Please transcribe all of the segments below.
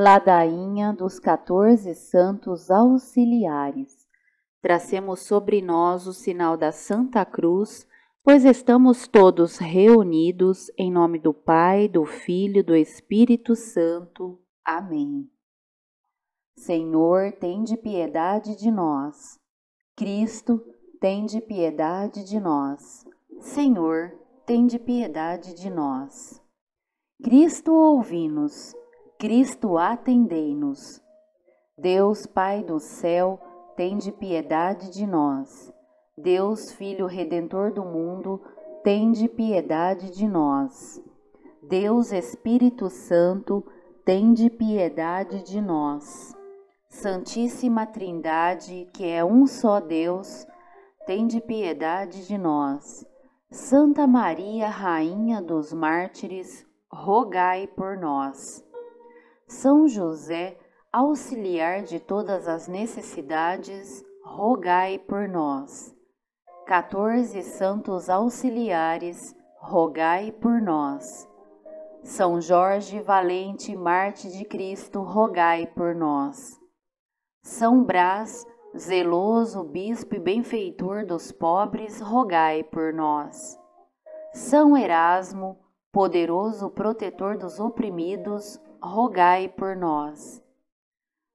Ladainha dos 14 Santos Auxiliares. Tracemos sobre nós o sinal da Santa Cruz, pois estamos todos reunidos em nome do Pai, do Filho e do Espírito Santo. Amém. Senhor, tende piedade de nós. Cristo, tende piedade de nós. Senhor, tende piedade de nós. Cristo, ouvi-nos. Cristo, atendei-nos. Deus, Pai do céu, tende piedade de nós. Deus, Filho Redentor do mundo, tende piedade de nós. Deus, Espírito Santo, tende piedade de nós. Santíssima Trindade, que é um só Deus, tende piedade de nós. Santa Maria, Rainha dos Mártires, rogai por nós. São José, auxiliar de todas as necessidades, rogai por nós. 14 Santos Auxiliares, rogai por nós. São Jorge, valente mártir de Cristo, rogai por nós. São Brás, zeloso bispo e benfeitor dos pobres, rogai por nós. São Erasmo, poderoso protetor dos oprimidos, rogai por nós.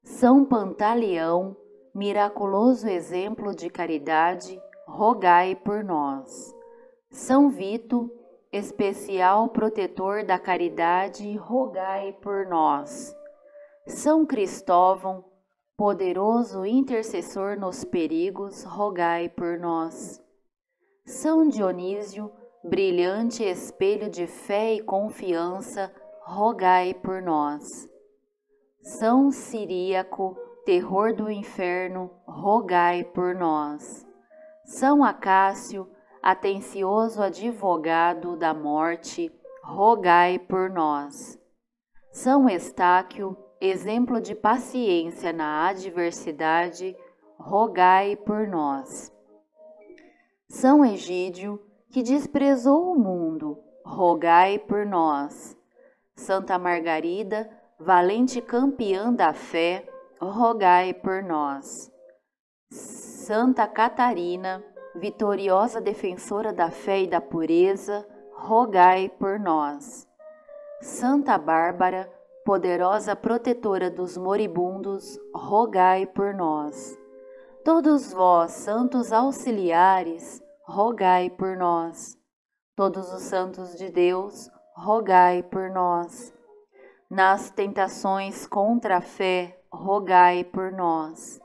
São Pantaleão, miraculoso exemplo de caridade, rogai por nós. São Vito, especial protetor da caridade, rogai por nós. São Cristóvão, poderoso intercessor nos perigos, rogai por nós. São Dionísio, brilhante espelho de fé e confiança, rogai por nós. São Siríaco, terror do inferno, rogai por nós. São Acácio, atencioso advogado da morte, rogai por nós. São Eustáquio, exemplo de paciência na adversidade, rogai por nós. São Egídio, que desprezou o mundo, rogai por nós. Santa Margarida, valente campeã da fé, rogai por nós. Santa Catarina, vitoriosa defensora da fé e da pureza, rogai por nós. Santa Bárbara, poderosa protetora dos moribundos, rogai por nós. Todos vós, santos auxiliares, rogai por nós. Todos os santos de Deus, rogai por nós. Nas tentações contra a fé, rogai por nós.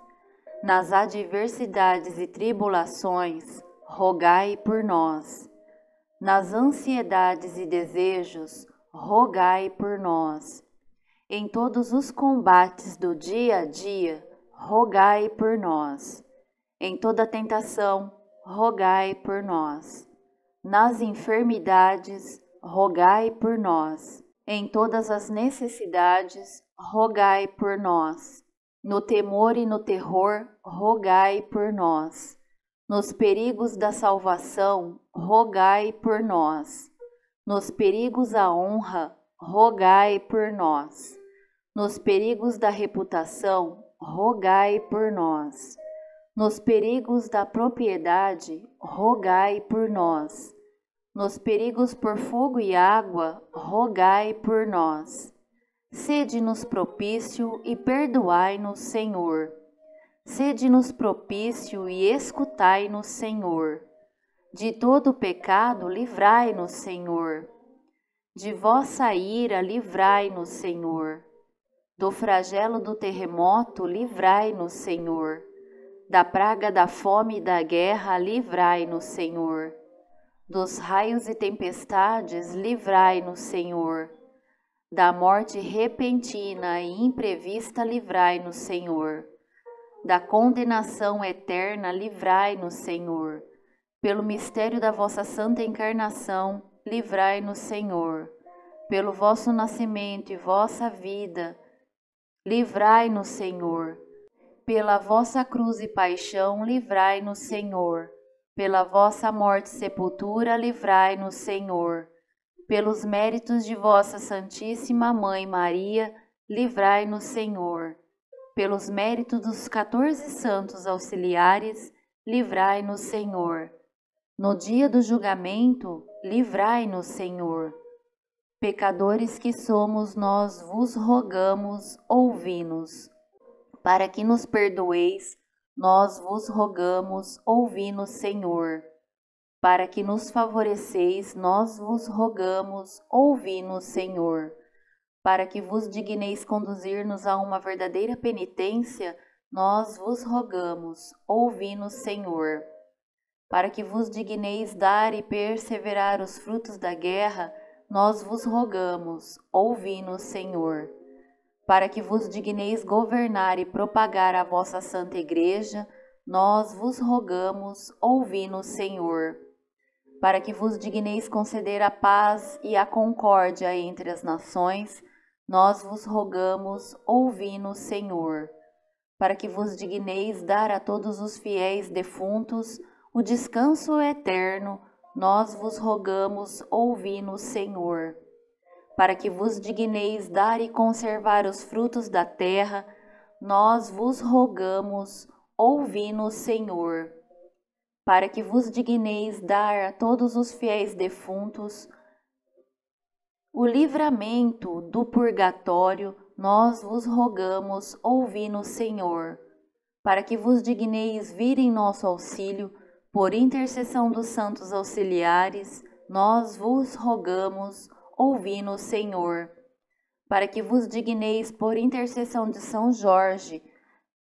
Nas adversidades e tribulações, rogai por nós. Nas ansiedades e desejos, rogai por nós. Em todos os combates do dia a dia, rogai por nós. Em toda tentação, rogai por nós. Nas enfermidades, rogai por nós. Em todas as necessidades, rogai por nós. No temor e no terror, rogai por nós. Nos perigos da salvação, rogai por nós. Nos perigos da honra, rogai por nós. Nos perigos da reputação, rogai por nós. Nos perigos da propriedade, rogai por nós. Nos perigos por fogo e água, rogai por nós. Sede-nos propício e perdoai-nos, Senhor. Sede-nos propício e escutai-nos, Senhor. De todo pecado, livrai-nos, Senhor. De vossa ira, livrai-nos, Senhor. Do flagelo do terremoto, livrai-nos, Senhor. Da praga da fome e da guerra, livrai-nos, Senhor. Dos raios e tempestades, livrai-nos, Senhor. Da morte repentina e imprevista, livrai-nos, Senhor. Da condenação eterna, livrai-nos, Senhor. Pelo mistério da vossa santa encarnação, livrai-nos, Senhor. Pelo vosso nascimento e vossa vida, livrai-nos, Senhor. Pela vossa cruz e paixão, livrai-nos, Senhor. Pela vossa morte e sepultura, livrai-nos, Senhor. Pelos méritos de vossa Santíssima Mãe Maria, livrai-nos, Senhor. Pelos méritos dos 14 santos auxiliares, livrai-nos, Senhor. No dia do julgamento, livrai-nos, Senhor. Pecadores que somos, nós vos rogamos, ouvi-nos. Para que nos perdoeis, nós vos rogamos, ouvi-nos, Senhor. Para que nos favoreceis, nós vos rogamos, ouvi-nos, Senhor. Para que vos digneis conduzir-nos a uma verdadeira penitência, nós vos rogamos, ouvi-nos, Senhor. Para que vos digneis dar e perseverar os frutos da guerra, nós vos rogamos, ouvi-nos, Senhor. Para que vos digneis governar e propagar a vossa santa igreja, nós vos rogamos, ouvi-nos, Senhor. Para que vos digneis conceder a paz e a concórdia entre as nações, nós vos rogamos, ouvi-nos, Senhor. Para que vos digneis dar a todos os fiéis defuntos o descanso eterno, nós vos rogamos, ouvi-nos, Senhor. Para que vos digneis dar e conservar os frutos da terra, nós vos rogamos, ouvi-nos, Senhor. Para que vos digneis dar a todos os fiéis defuntos o livramento do purgatório, nós vos rogamos, ouvi-nos, Senhor. Para que vos digneis vir em nosso auxílio, por intercessão dos santos auxiliares, nós vos rogamos, ouvi-nos, Senhor. Para que vos digneis, por intercessão de São Jorge,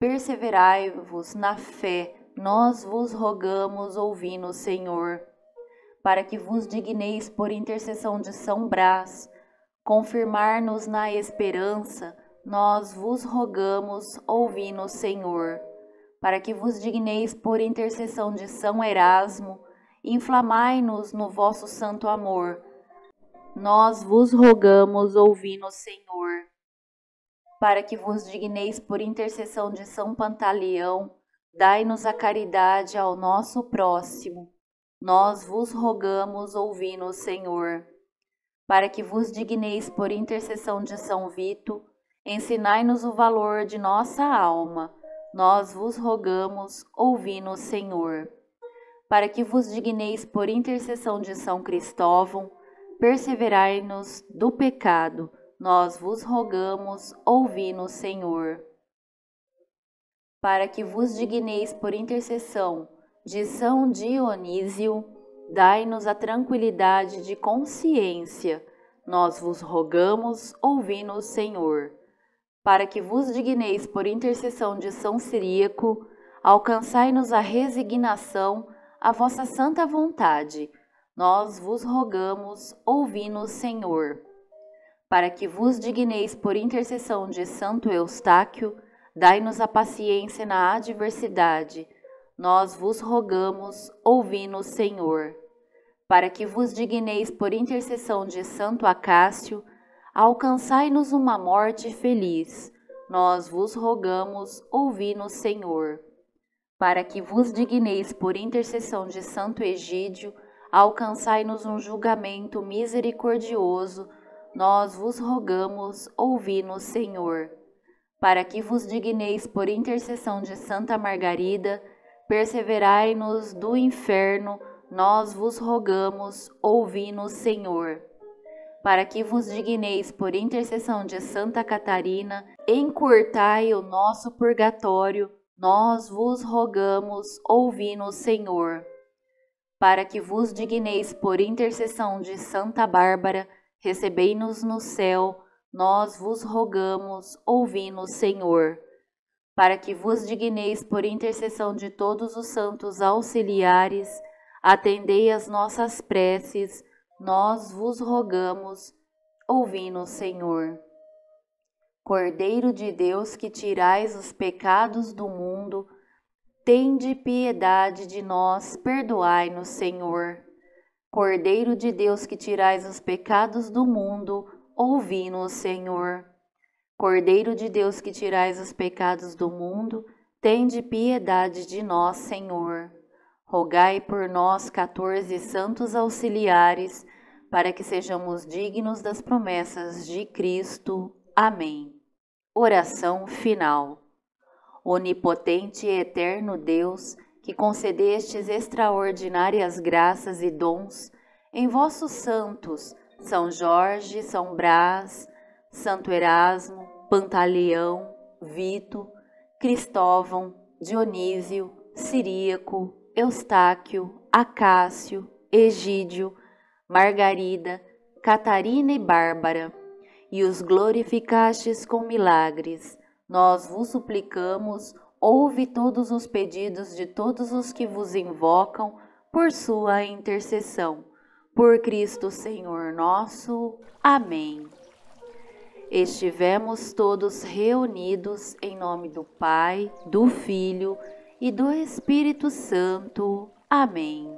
perseverai-vos na fé, nós vos rogamos, ouvi-nos, Senhor. Para que vos digneis, por intercessão de São Brás, confirmar-nos na esperança, nós vos rogamos, ouvi-nos, Senhor. Para que vos digneis, por intercessão de São Erasmo, inflamai-nos no vosso santo amor, nós vos rogamos, ouvi-nos, Senhor. Para que vos digneis, por intercessão de São Pantaleão, dai-nos a caridade ao nosso próximo, nós vos rogamos, ouvi-nos, Senhor. Para que vos digneis, por intercessão de São Vito, ensinai-nos o valor de nossa alma, nós vos rogamos, ouvi-nos, Senhor. Para que vos digneis, por intercessão de São Cristóvão, perseverai-nos do pecado, nós vos rogamos, ouvi-nos, Senhor. Para que vos digneis, por intercessão de São Dionísio, dai-nos a tranquilidade de consciência, nós vos rogamos, ouvi-nos, Senhor. Para que vos digneis, por intercessão de São Siríaco, alcançai-nos a resignação à vossa santa vontade, nós vos rogamos, ouvi-nos, Senhor. Para que vos digneis, por intercessão de Santo Eustáquio, dai-nos a paciência na adversidade, nós vos rogamos, ouvi-nos, Senhor. Para que vos digneis, por intercessão de Santo Acácio, alcançai-nos uma morte feliz, nós vos rogamos, ouvi-nos, Senhor. Para que vos digneis, por intercessão de Santo Egídio, alcançai-nos um julgamento misericordioso, nós vos rogamos, ouvi-nos, Senhor. Para que vos digneis, por intercessão de Santa Margarida, perseverai-nos do inferno, nós vos rogamos, ouvi-nos, Senhor. Para que vos digneis, por intercessão de Santa Catarina, encurtai o nosso purgatório, nós vos rogamos, ouvi-nos, Senhor. Para que vos digneis, por intercessão de Santa Bárbara, recebei-nos no céu, nós vos rogamos, ouvi-nos, Senhor. Para que vos digneis, por intercessão de todos os santos auxiliares, atendei as nossas preces, nós vos rogamos, ouvi-nos, Senhor. Cordeiro de Deus, que tirais os pecados do mundo, tende piedade de nós, perdoai-nos, Senhor. Cordeiro de Deus, que tirais os pecados do mundo, ouvi-nos, Senhor. Cordeiro de Deus, que tirais os pecados do mundo, tende piedade de nós, Senhor. Rogai por nós, 14 santos auxiliares, para que sejamos dignos das promessas de Cristo. Amém. Oração final. Onipotente e eterno Deus, que concedestes extraordinárias graças e dons em vossos santos, São Jorge, São Brás, Santo Erasmo, Pantaleão, Vito, Cristóvão, Dionísio, Siríaco, Eustáquio, Acácio, Egídio, Margarida, Catarina e Bárbara, e os glorificastes com milagres, nós vos suplicamos, ouve todos os pedidos de todos os que vos invocam por sua intercessão. Por Cristo Senhor nosso. Amém. Estivemos todos reunidos em nome do Pai, do Filho e do Espírito Santo. Amém.